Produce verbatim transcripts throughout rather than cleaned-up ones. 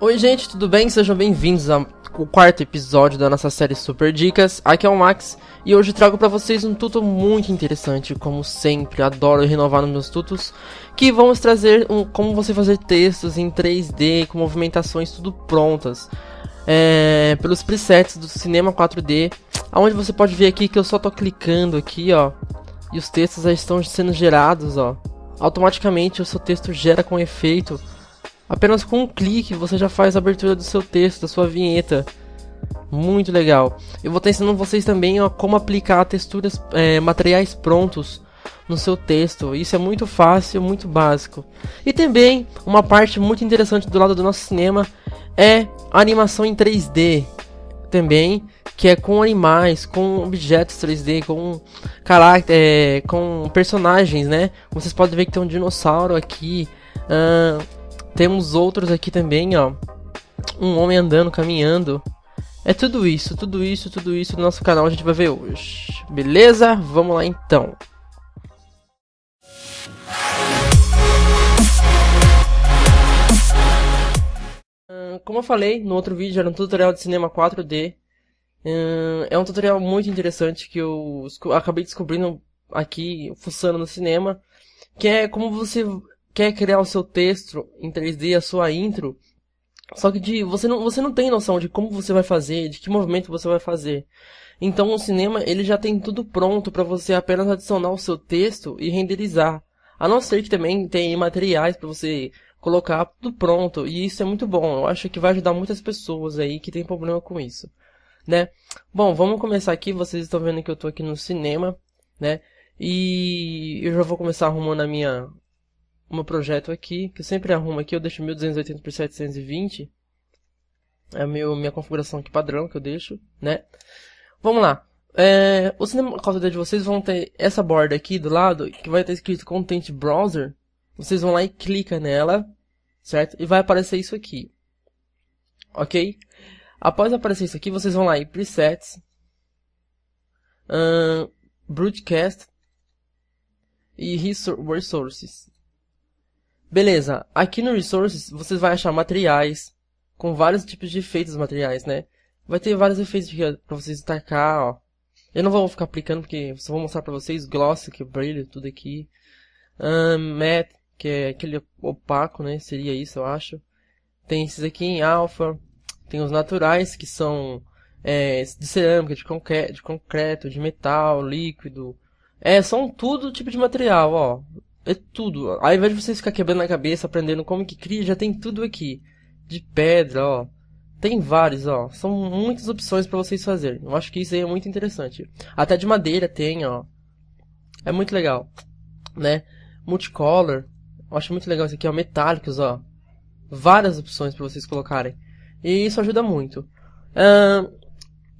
Oi gente, tudo bem? Sejam bem-vindos ao quarto episódio da nossa série Super Dicas. Aqui é o Max e hoje trago pra vocês um tuto muito interessante, como sempre, adoro renovar nos meus tutos, que vamos trazer um, como você fazer textos em três D, com movimentações tudo prontas, é, pelos presets do Cinema quatro D, onde você pode ver aqui que eu só tô clicando aqui, ó, e os textos já estão sendo gerados, ó. Automaticamente o seu texto gera com efeito. Apenas com um clique você já faz a abertura do seu texto, da sua vinheta. Muito legal. Eu vou estar ensinando vocês também, ó, como aplicar texturas, é, materiais prontos no seu texto. Isso é muito fácil, muito básico. E também, uma parte muito interessante do lado do nosso cinema é a animação em três D. Também, que é com animais, com objetos três D, com, é, com personagens, né? Vocês podem ver que tem um dinossauro aqui. Ahn... Temos outros aqui também, ó. Um homem andando, caminhando. É tudo isso, tudo isso, tudo isso no nosso canal a gente vai ver hoje. Beleza? Vamos lá então. Como eu falei no outro vídeo, era um tutorial de cinema quatro D. É um tutorial muito interessante que eu acabei descobrindo aqui, fuçando no cinema. Que é como você... quer criar o seu texto em três D, a sua intro, só que de, você, não, você não tem noção de como você vai fazer, de que movimento você vai fazer. Então o cinema ele já tem tudo pronto para você apenas adicionar o seu texto e renderizar. A não ser que também tem materiais para você colocar tudo pronto, e isso é muito bom. Eu acho que vai ajudar muitas pessoas aí que tem problema com isso, né? Bom, vamos começar aqui, vocês estão vendo que eu tô aqui no cinema, né? E eu já vou começar arrumando a minha... o meu projeto aqui, que eu sempre arrumo aqui, eu deixo mil duzentos e oitenta por setecentos e vinte. É a minha configuração aqui padrão que eu deixo, né? Vamos lá. É, o cinema quatro D de vocês vão ter essa borda aqui do lado, que vai estar escrito Content Browser. Vocês vão lá e clica nela, certo? E vai aparecer isso aqui. Ok? Após aparecer isso aqui, vocês vão lá em Presets. Um, Broadcast. E Resources. Beleza, aqui no Resources vocês vão achar materiais, com vários tipos de efeitos materiais, né? Vai ter vários efeitos pra vocês destacar, ó. Eu não vou ficar aplicando, porque só vou mostrar pra vocês. Gloss, que brilha, tudo aqui. Um, matte, que é aquele opaco, né? Seria isso, eu acho. Tem esses aqui em alpha. Tem os naturais, que são é, de cerâmica, de, concre de concreto, de metal, líquido. É, são tudo tipo de material, ó. É tudo. Ao invés de vocês ficar quebrando a cabeça, aprendendo como que cria, já tem tudo aqui. De pedra, ó. Tem vários, ó. São muitas opções pra vocês fazerem. Eu acho que isso aí é muito interessante. Até de madeira tem, ó. É muito legal, né? Multicolor. Eu acho muito legal isso aqui, ó. Metálicos, ó. Várias opções pra vocês colocarem. E isso ajuda muito. Uh,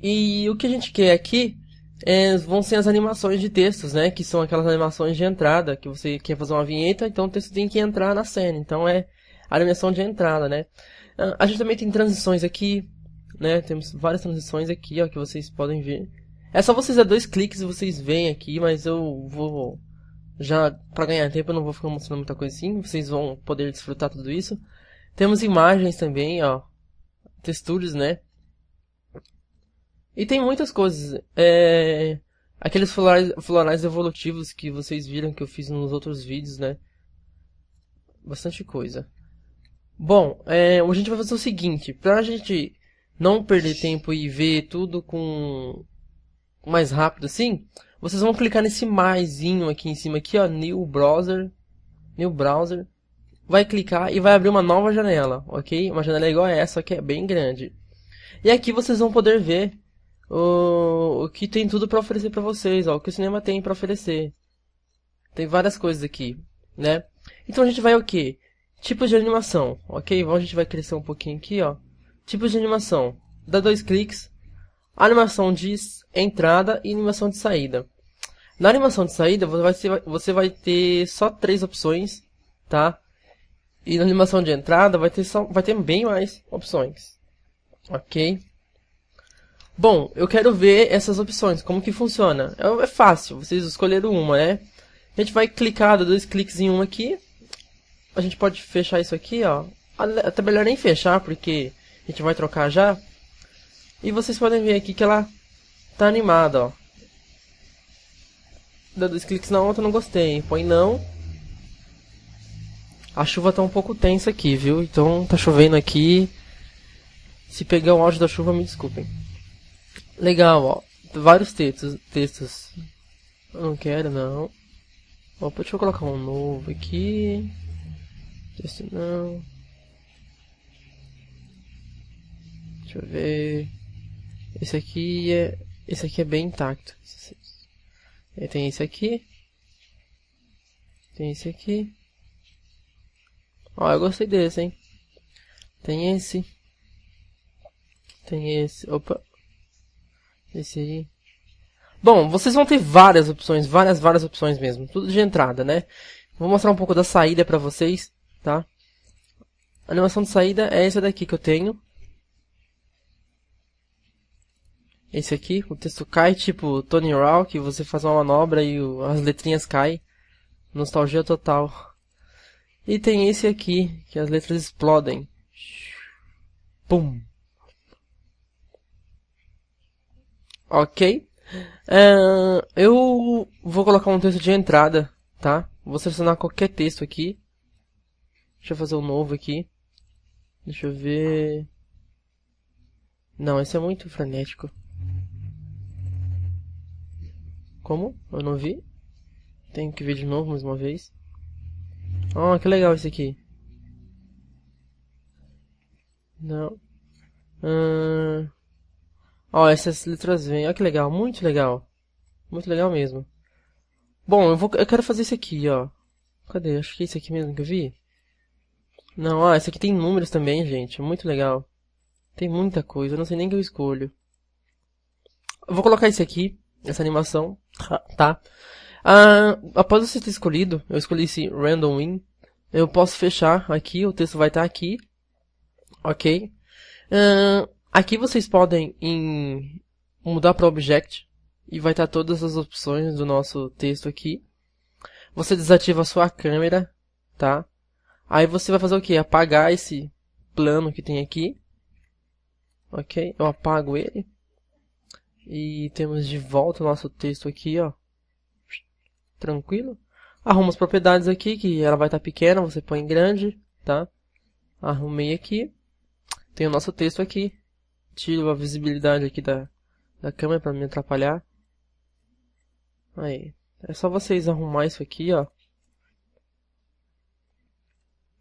e o que a gente quer aqui... É, vão ser as animações de textos, né? Que são aquelas animações de entrada, que você quer fazer uma vinheta, então o texto tem que entrar na cena. Então é a animação de entrada, né? A gente também tem transições aqui, né? Temos várias transições aqui, ó, que vocês podem ver. É só vocês dar dois cliques e vocês veem aqui, mas eu vou... Já, pra ganhar tempo, eu não vou ficar mostrando muita coisa assim. Vocês vão poder desfrutar tudo isso. Temos imagens também, ó. Texturas, né? E tem muitas coisas, é... aqueles florais, florais evolutivos que vocês viram que eu fiz nos outros vídeos, né? Bastante coisa. Bom, é... a gente vai fazer o seguinte, pra gente não perder tempo e ver tudo com mais rápido assim, vocês vão clicar nesse maisinho aqui em cima, aqui, ó, New Browser, New Browser, vai clicar e vai abrir uma nova janela, ok? Uma janela igual a essa, só que é bem grande. E aqui vocês vão poder ver O, o que tem tudo pra oferecer pra vocês, ó, o que o cinema tem pra oferecer. Tem várias coisas aqui, né? Então a gente vai o que? Tipos de animação, ok? Bom, a gente vai crescer um pouquinho aqui, ó. Tipos de animação. Dá dois cliques. Animação de entrada e animação de saída. Na animação de saída você vai ter só três opções, tá? E na animação de entrada vai ter, só, vai ter bem mais opções, ok? Bom, eu quero ver essas opções, como que funciona. É fácil, vocês escolheram uma, né? A gente vai clicar, dar dois cliques em uma aqui. A gente pode fechar isso aqui, ó. até melhor nem fechar, porque a gente vai trocar já. E vocês podem ver aqui que ela tá animada, ó. Dá dois cliques na outra, não gostei. Põe não. A chuva tá um pouco tensa aqui, viu? Então tá chovendo aqui. Se pegar o áudio da chuva, me desculpem. Legal, ó. Vários textos. textos. Eu não quero, não. Opa, deixa eu colocar um novo aqui. Texto não. Deixa eu ver. Esse aqui é, esse aqui é bem intacto. Aí tem esse aqui. Tem esse aqui. Ó, eu gostei desse, hein. Tem esse. Tem esse. Opa. Esse aí. Bom, vocês vão ter várias opções. Várias, várias opções mesmo. Tudo de entrada, né? Vou mostrar um pouco da saída pra vocês, tá? A animação de saída é essa daqui que eu tenho. Esse aqui, o texto cai, tipo Tony Hawk, você faz uma manobra e o, as letrinhas caem. Nostalgia total. E tem esse aqui, que as letras explodem. Pum. Ok. Uh, eu vou colocar um texto de entrada, tá? Vou selecionar qualquer texto aqui. Deixa eu fazer um novo aqui. Deixa eu ver... Não, esse é muito frenético. Como? Eu não vi. Tenho que ver de novo mais uma vez. Ah, que legal esse aqui. Não. Ó, ah, oh, essas letras vêm. Olha, ah, que legal, muito legal. Muito legal mesmo. Bom, eu, vou, eu quero fazer esse aqui, ó. Cadê? Acho que é esse aqui mesmo que eu vi. Não, ah, esse aqui tem números também, gente. Muito legal. Tem muita coisa, eu não sei nem o que eu escolho. Eu vou colocar esse aqui. Essa animação, tá? Ah, após você ter escolhido, eu escolhi esse Random In. Eu posso fechar aqui, o texto vai estar aqui. Ok. Ah, aqui vocês podem em mudar para Object. E vai estar todas as opções do nosso texto aqui. Você desativa a sua câmera, tá? Aí você vai fazer o que? Apagar esse plano que tem aqui. Ok, eu apago ele. E temos de volta o nosso texto aqui, ó. Tranquilo. Arruma as propriedades aqui, que ela vai estar pequena, você põe em grande, tá? Arrumei aqui. Tem o nosso texto aqui. Tiro a visibilidade aqui da, da câmera pra me atrapalhar. Aí. É só vocês arrumar isso aqui, ó.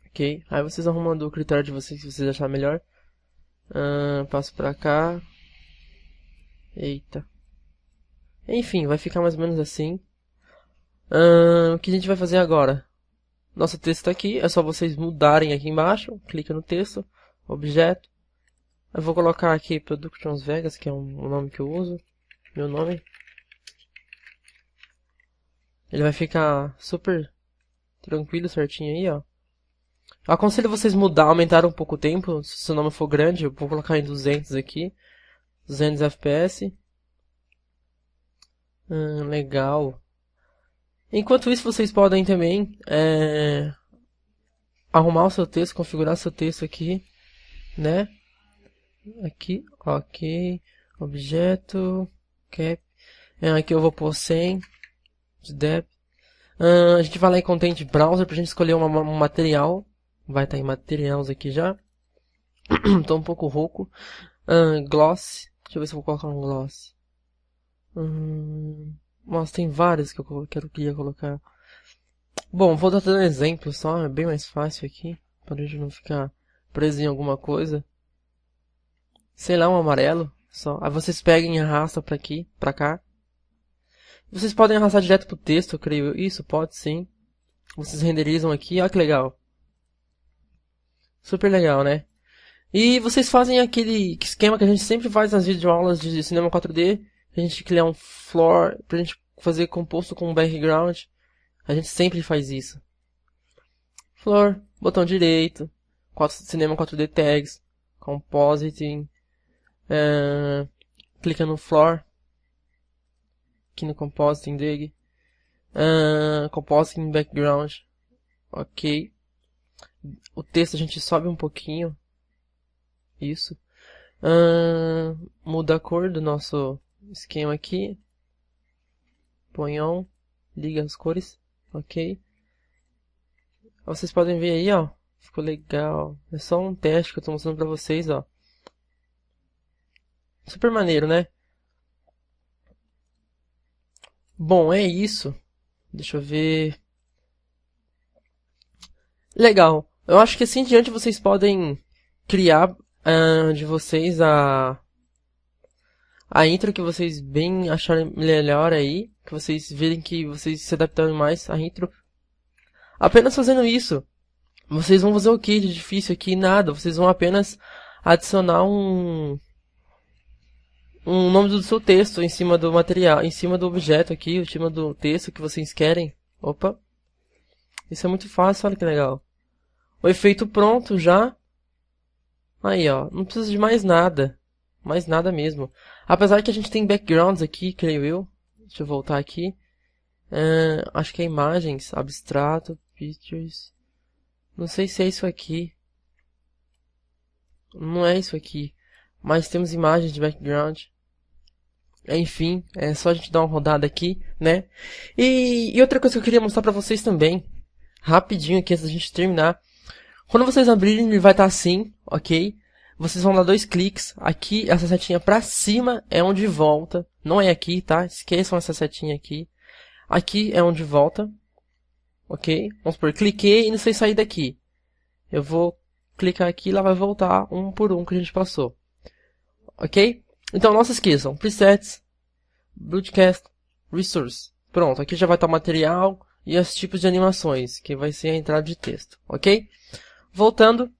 Ok. Aí vocês arrumando o critério de vocês, se vocês acharem melhor. Ah, passo pra cá. Eita. Enfim, vai ficar mais ou menos assim. Uh, o que a gente vai fazer agora? Nosso texto tá aqui, é só vocês mudarem aqui embaixo. Clica no texto, objeto. Eu vou colocar aqui Productions Vegas, que é um, um nome que eu uso. Meu nome. Ele vai ficar super tranquilo, certinho aí, ó. Eu aconselho vocês mudar, aumentar um pouco o tempo. Se o seu nome for grande, eu vou colocar em duzentos aqui. duzentos F P S. Hum, legal. Enquanto isso, vocês podem também é, arrumar o seu texto, configurar o seu texto aqui, né? Aqui, ok. Objeto, cap. É, aqui eu vou pôr cem. De depth. Hum, a gente vai lá em Content Browser pra gente escolher uma, um material. Vai estar em materiais aqui já. Tô um pouco rouco. Uh, gloss. Deixa eu ver se eu vou colocar um gloss. Hum, nossa, tem vários que eu quero, queria colocar. Bom, vou dar um exemplo só. É bem mais fácil aqui. Para a gente não ficar preso em alguma coisa. Sei lá, um amarelo. Só. Aí vocês pegam e arrastam para aqui, para cá. Vocês podem arrastar direto pro texto, eu creio. Isso, pode sim. Vocês renderizam aqui. Olha que legal. Super legal, né? E vocês fazem aquele esquema que a gente sempre faz nas videoaulas de Cinema quatro D. A gente criar um floor, pra gente fazer composto com um background. A gente sempre faz isso. Floor, botão direito, Cinema quatro D Tags, Compositing. Uh, clica no floor. Aqui no Compositing Dig. Uh, compositing Background. Ok. O texto a gente sobe um pouquinho. Isso. Hum, muda a cor do nosso esquema aqui. Põe on. Liga as cores. Ok. Vocês podem ver aí, ó. Ficou legal. É só um teste que eu tô mostrando pra vocês, ó. Super maneiro, né? Bom, é isso. Deixa eu ver. Legal. Eu acho que assim em diante vocês podem criar uh, de vocês a... a intro que vocês bem acharem melhor aí. Que vocês verem que vocês se adaptaram mais à intro. Apenas fazendo isso. Vocês vão fazer o que de difícil aqui? Nada. Vocês vão apenas adicionar um... um nome do seu texto em cima do material, em cima do objeto aqui, em cima do texto que vocês querem. Opa! Isso é muito fácil, olha que legal. O efeito pronto já. Aí, ó. Não precisa de mais nada. Mais nada mesmo. Apesar que a gente tem backgrounds aqui, creio eu. Deixa eu voltar aqui. Uh, acho que é imagens. Abstrato. Pictures. Não sei se é isso aqui. Não é isso aqui. Mas temos imagens de background. Enfim, é só a gente dar uma rodada aqui, né? E, e outra coisa que eu queria mostrar pra vocês também. Rapidinho aqui, antes da gente terminar. Quando vocês abrirem, ele vai estar assim, ok? Vocês vão dar dois cliques. Aqui, essa setinha pra cima é onde volta. Não é aqui, tá? Esqueçam essa setinha aqui. Aqui é onde volta. Ok? Vamos supor, cliquei e não sei sair daqui. Eu vou clicar aqui e lá vai voltar um por um que a gente passou. Ok? Então, não se esqueçam. Presets, Broadcast, Resource. Pronto, aqui já vai estar o material e os tipos de animações, que vai ser a entrada de texto. Ok? Voltando,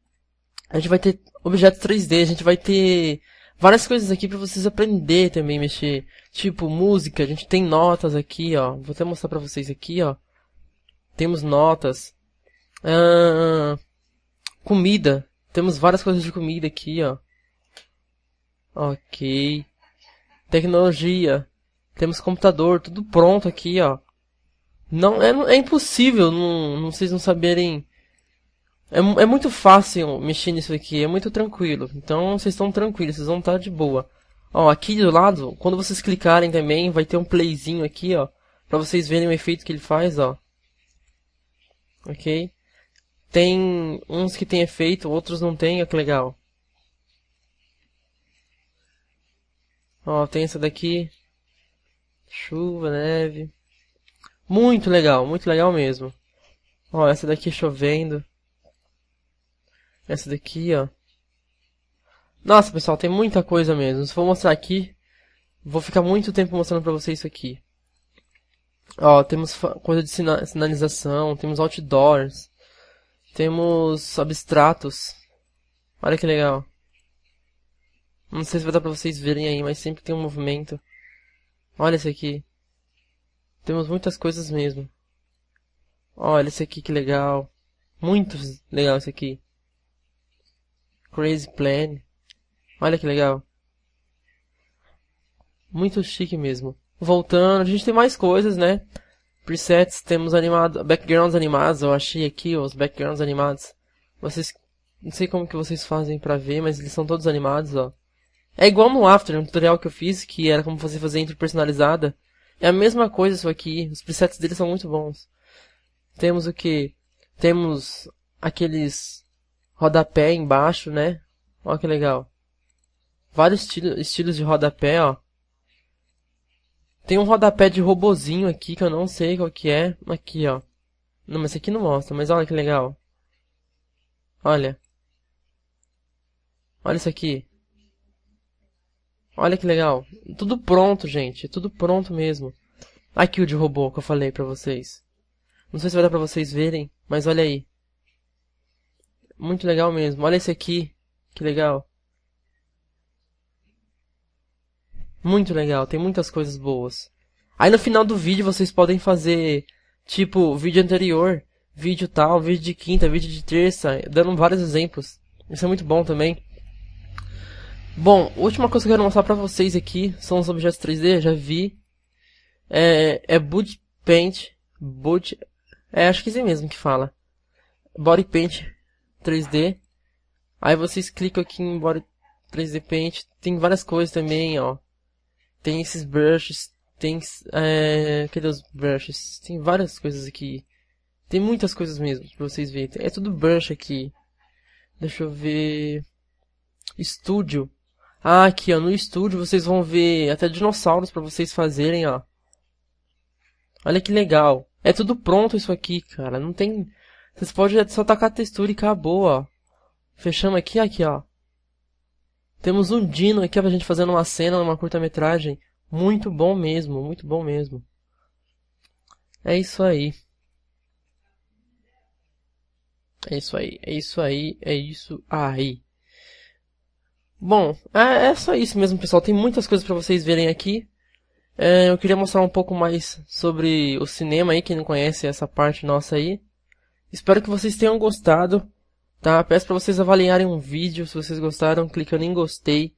a gente vai ter objetos três D, a gente vai ter várias coisas aqui para vocês aprender também, mexer. Tipo, música, a gente tem notas aqui, ó. Vou até mostrar para vocês aqui, ó. Temos notas. Ah, comida. Temos várias coisas de comida aqui, ó. Ok. Tecnologia. Temos computador, tudo pronto aqui, ó. Não, é, é impossível não, não, vocês não saberem. É, é muito fácil mexer nisso aqui, é muito tranquilo. Então vocês estão tranquilos, vocês vão estar de boa. Ó, aqui do lado, quando vocês clicarem também, vai ter um playzinho aqui, ó. Pra vocês verem o efeito que ele faz, ó. Ok. Tem uns que tem efeito, outros não tem, ó, que legal. Ó, tem essa daqui. Chuva, neve. Muito legal, muito legal mesmo. Ó, essa daqui chovendo. Essa daqui, ó. Nossa, pessoal, tem muita coisa mesmo. Se for mostrar aqui, vou ficar muito tempo mostrando pra vocês isso aqui. Ó, temos coisa de sina sinalização, temos outdoors. Temos abstratos. Olha que legal. Não sei se vai dar pra vocês verem aí, mas sempre tem um movimento. Olha esse aqui. Temos muitas coisas mesmo. Olha esse aqui, que legal. Muito legal esse aqui. Crazy Plan. Olha que legal. Muito chique mesmo. Voltando, a gente tem mais coisas, né? Presets, temos animado, backgrounds animados. Eu achei aqui, ó, os backgrounds animados. Vocês, não sei como que vocês fazem pra ver, mas eles são todos animados, ó. É igual no After, um tutorial que eu fiz, que era como você fazer intro personalizada. É a mesma coisa isso aqui, os presets deles são muito bons. Temos o que? Temos aqueles rodapé embaixo, né? Olha que legal. Vários estilo, estilos de rodapé, ó. Tem um rodapé de robozinho aqui, que eu não sei qual que é. Aqui, ó. Não, mas esse aqui não mostra, mas olha que legal. Olha. Olha isso aqui. Olha que legal. Tudo pronto, gente. Tudo pronto mesmo. Aqui o de robô que eu falei pra vocês. Não sei se vai dar pra vocês verem, mas olha aí. Muito legal mesmo. Olha esse aqui. Que legal. Muito legal. Tem muitas coisas boas. Aí no final do vídeo vocês podem fazer, tipo, vídeo anterior, vídeo tal, vídeo de quinta, vídeo de terça, dando vários exemplos. Isso é muito bom também. Bom, a última coisa que eu quero mostrar pra vocês aqui são os objetos três D, já vi. É, é Boot Paint, Boot... É, acho que é isso mesmo que fala. Body Paint três D. Aí vocês clicam aqui em Body três D Paint. Tem várias coisas também, ó. Tem esses brushes. Tem... É, cadê os brushes? Tem várias coisas aqui. Tem muitas coisas mesmo, pra vocês verem. É tudo brush aqui. Deixa eu ver... Estúdio. Ah, aqui, ó. No estúdio vocês vão ver até dinossauros pra vocês fazerem, ó. Olha que legal. É tudo pronto isso aqui, cara. Não tem... Vocês podem só tacar a textura e acabou, ó. Fechamos aqui, aqui, ó. Temos um dino aqui pra gente fazer uma cena, uma curta-metragem. Muito bom mesmo, muito bom mesmo. É isso aí. É isso aí, é isso aí, é isso aí. Bom, é, é só isso mesmo, pessoal. Tem muitas coisas pra vocês verem aqui. É, eu queria mostrar um pouco mais sobre o cinema aí, quem não conhece essa parte nossa aí. Espero que vocês tenham gostado, tá? Peço pra vocês avaliarem um vídeo, se vocês gostaram, clicando em gostei,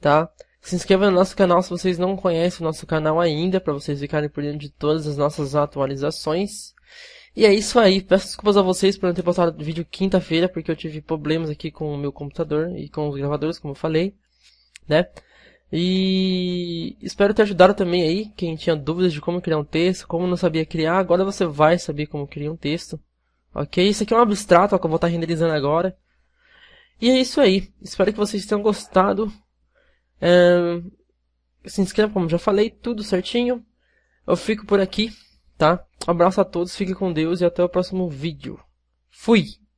tá? Se inscreva no nosso canal se vocês não conhecem o nosso canal ainda, pra vocês ficarem por dentro de todas as nossas atualizações. E é isso aí, peço desculpas a vocês por não ter postado vídeo quinta-feira, porque eu tive problemas aqui com o meu computador e com os gravadores, como eu falei, né? E espero ter ajudado também aí, quem tinha dúvidas de como criar um texto, como não sabia criar, agora você vai saber como criar um texto, ok? Isso aqui é um abstrato, ó, que eu vou estar renderizando agora. E é isso aí, espero que vocês tenham gostado. É... Se inscreva, como já falei, tudo certinho. Eu fico por aqui, tá? Abraço a todos, fique com Deus e até o próximo vídeo. Fui!